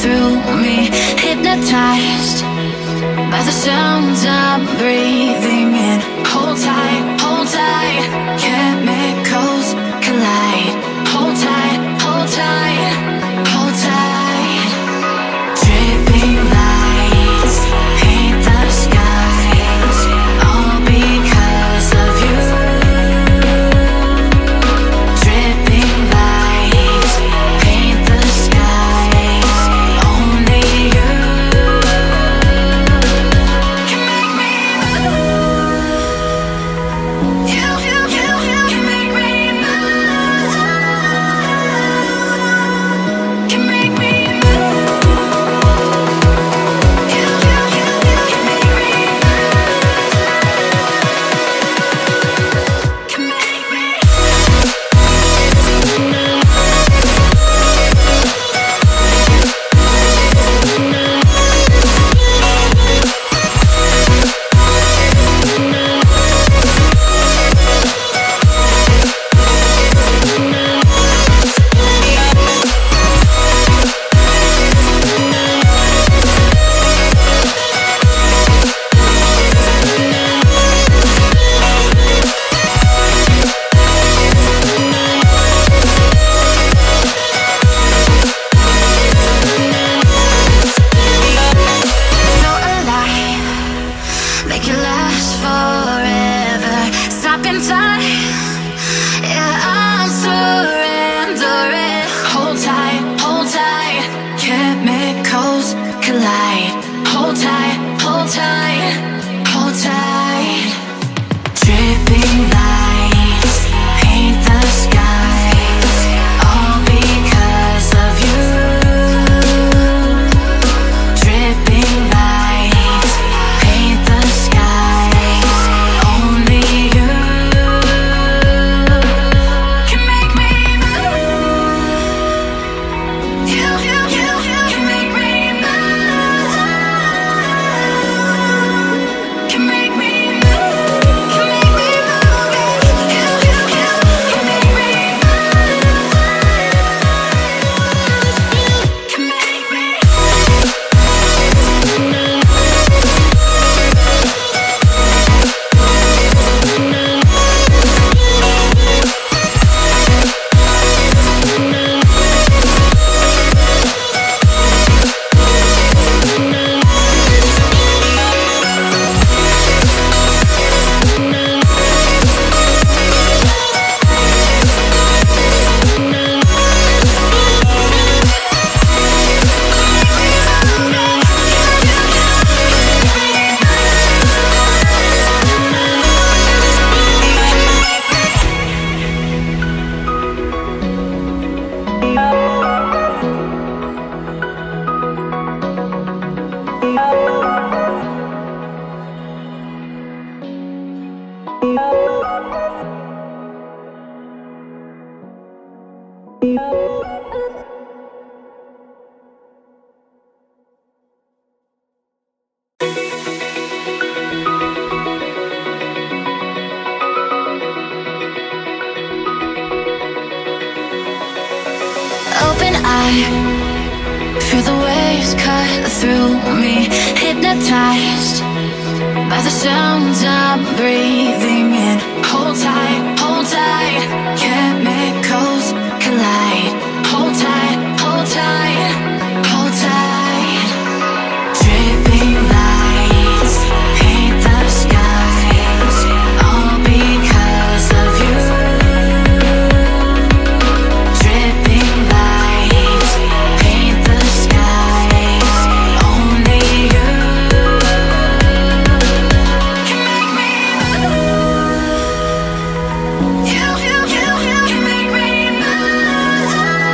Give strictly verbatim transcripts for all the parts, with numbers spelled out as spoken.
through me, hypnotized by the sounds I'm breathing in. Hold tight, hold tight, chemicals collide. Hold tight, hold tight, hold tight. Dripping lights paint the skies, all because of you. Dripping lights paint the skies, only you can make me move. You, you, you, you can make me move. Can make me move. You, you, you, you can make me move. Can make me move. Make it last forever. Stop in time. Yeah, I'll surrender it. Hold tight, hold tight. Chemicals collide. Hold tight, hold tight, hold tight. Dripping lights paint the skies, all because of you. Dripping lights paint the skies, only you can make me move. You, you, you, you can make me move. Can make me move. Can make me move. You, you, you can make me move. Can make me move. Open eye, feel the waves cut through me, hypnotized by the sounds I'm breathing in. Hold tight, hold tight, chemicals collide. Hold tight, hold tight, hold tight. Dripping lights paint the skies, all because of you. Dripping lights paint the skies, only you can make me move. You, you, you, you can make me move.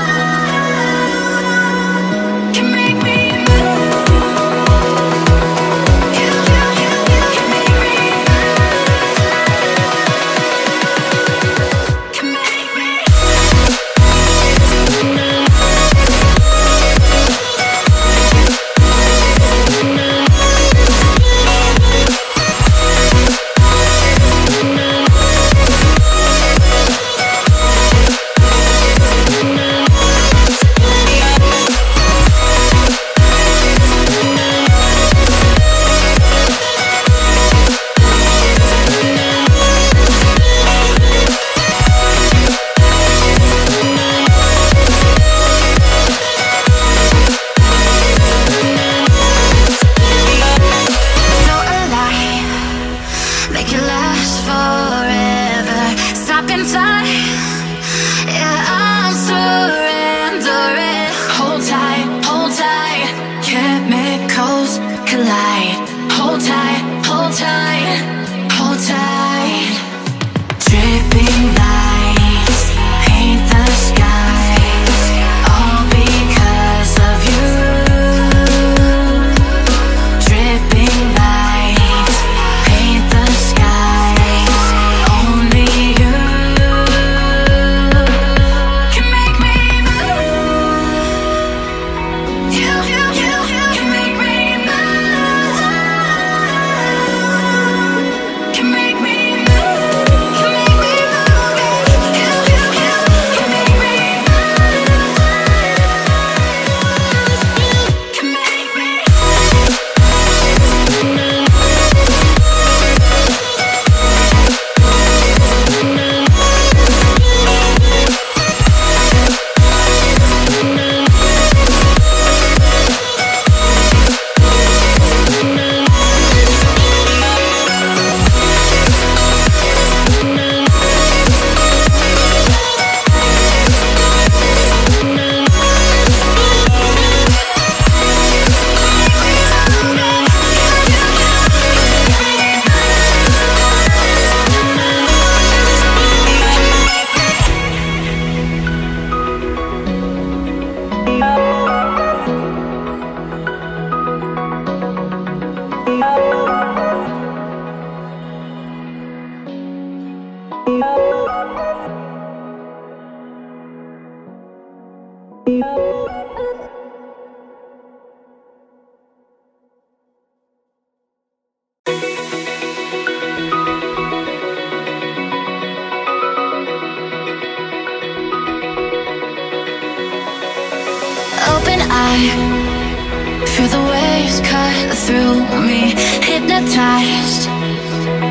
I feel the waves cut through me, hypnotized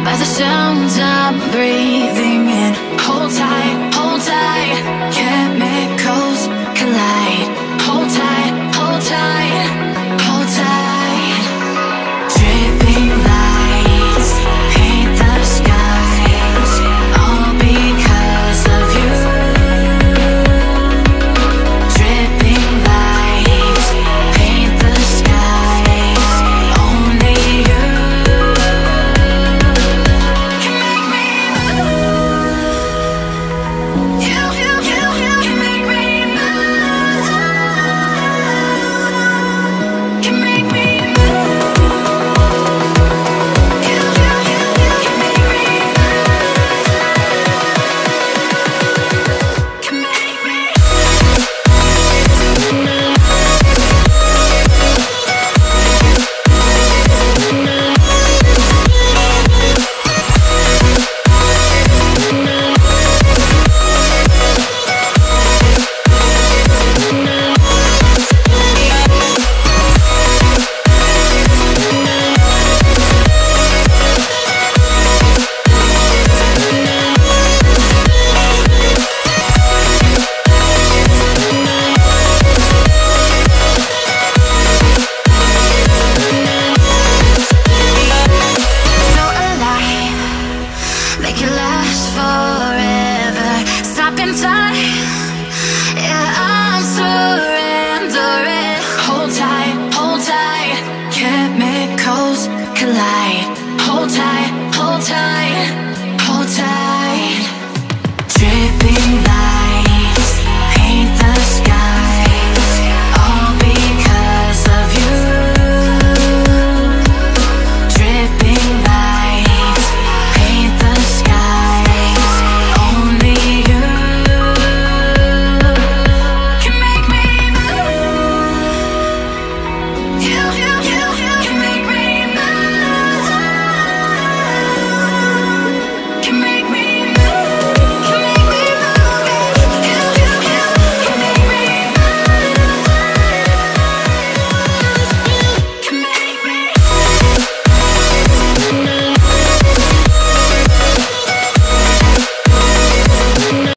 by the sounds I'm breathing in. Hold tight, hold tight, chemicals collide. Hold tight, hold tight, hold tight. Dripping lights paint the skies, all because of you. Dripping lights paint the skies, only you can make me move. You, you, you, you can make me move. Can make me move. You, you, you, you can make me move. Can make me move. Make it last forever. Stop in time. Yeah, I'm surrendering. Hold tight, hold tight. Chemicals collide. Hold tight, hold tight.